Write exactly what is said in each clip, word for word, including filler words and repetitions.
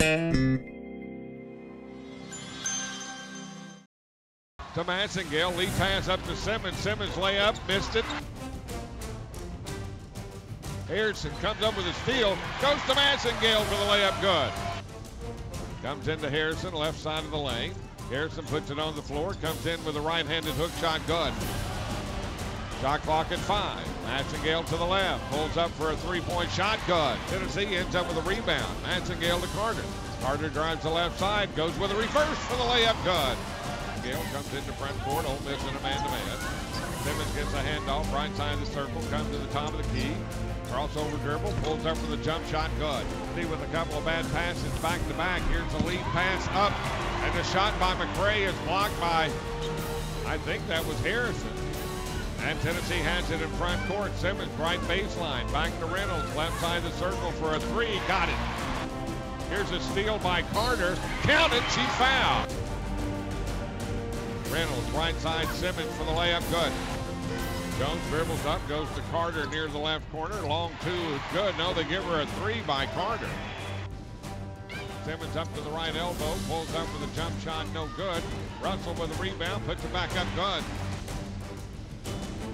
To Massengale, Lee pass up to Simmons. Simmons layup, missed it. Harrison comes up with a steal, goes to Massengale for the layup, good. Comes into Harrison, left side of the lane. Harrison puts it on the floor, comes in with a right-handed hook shot, good. Shot clock at five. Massengale to the left, pulls up for a three-point shot, good. Tennessee ends up with a rebound. Massengale to Carter. Carter drives the left side, goes with a reverse for the layup, good. Comes into front court, Ole Miss in a man-to-man. Simmons gets a handoff, right side of the circle, comes to the top of the key. Crossover dribble, pulls up for the jump shot, good. See with a couple of bad passes back-to-back. Here's the lead pass up, and the shot by McCray is blocked by, I think that was Harrison. And Tennessee has it in front court. Simmons, right baseline, back to Reynolds, left side of the circle for a three, got it. Here's a steal by Carter, count it, she fouled. Reynolds, right side, Simmons for the layup, good. Jones dribbles up, goes to Carter near the left corner. Long two, good. No, they give her a three by Carter. Simmons up to the right elbow, pulls up with a jump shot, no good. Russell with a rebound, puts it back up, good.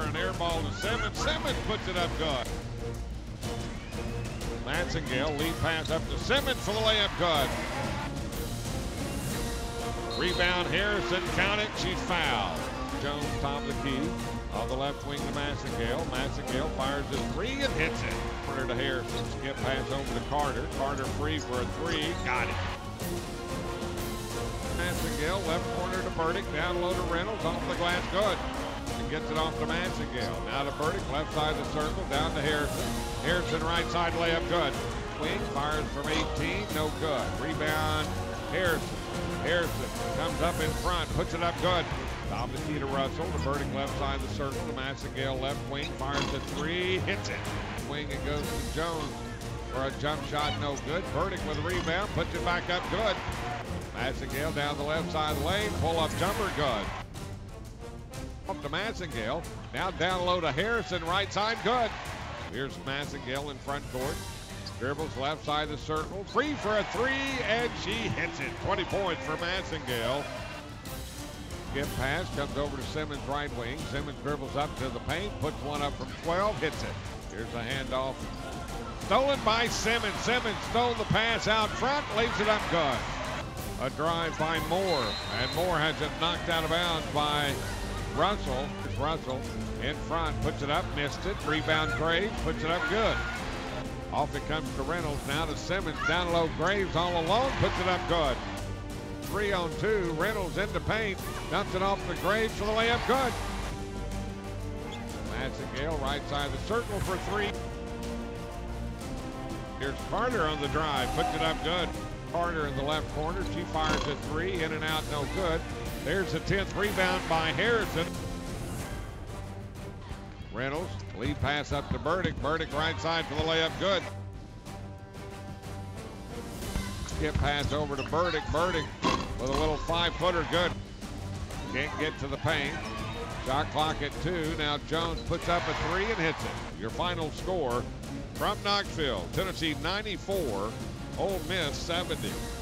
An air ball to Simmons. Simmons puts it up, good. Massengale, lead pass up to Simmons for the layup, good. Rebound, Harrison, count it, she's fouled. Jones, top of the key, on the left wing to Massengale. Massengale fires a three and hits it. Corner to Harrison, skip pass over to Carter. Carter free for a three, got it. Massengale, left corner to Burdick, down low to Reynolds, off the glass, good. And gets it off to Massengale. Now to Burdick, left side of the circle, down to Harrison. Harrison, right side layup, good. Wing, fires from eighteen, no good. Rebound, Harrison. Harrison comes up in front, puts it up good. Top of the key to Russell, diverting left side of the circle to Massengale, left wing, fires the three, hits it. Wing, it goes to Jones for a jump shot, no good. Burdick with a rebound, puts it back up good. Massengale down the left side lane, pull up jumper, good. Up to Massengale, now down low to Harrison, right side, good. Here's Massengale in front court. Dribbles left side of the circle, free for a three, and she hits it. twenty points for Massengale. Skip pass, comes over to Simmons' right wing. Simmons dribbles up to the paint, puts one up from twelve, hits it. Here's a handoff. Stolen by Simmons. Simmons stole the pass out front, leaves it up good. A drive by Moore, and Moore has it knocked out of bounds by Russell. Russell in front, puts it up, missed it. Rebound Graves, puts it up good. Off it comes to Reynolds, now to Simmons, down low, Graves all alone, puts it up good. Three on two, Reynolds into paint, dumps it off to Graves for the layup, good. Massengale, right side of the circle for three. Here's Carter on the drive, puts it up good. Carter in the left corner, she fires a three, in and out, no good. There's the tenth rebound by Harrison. Reynolds, lead pass up to Burdick. Burdick right side for the layup, good. Skip pass over to Burdick. Burdick with a little five-footer, good. Can't get to the paint. Shot clock at two. Now Jones puts up a three and hits it. Your final score from Knoxville, Tennessee ninety-four, Ole Miss seventy.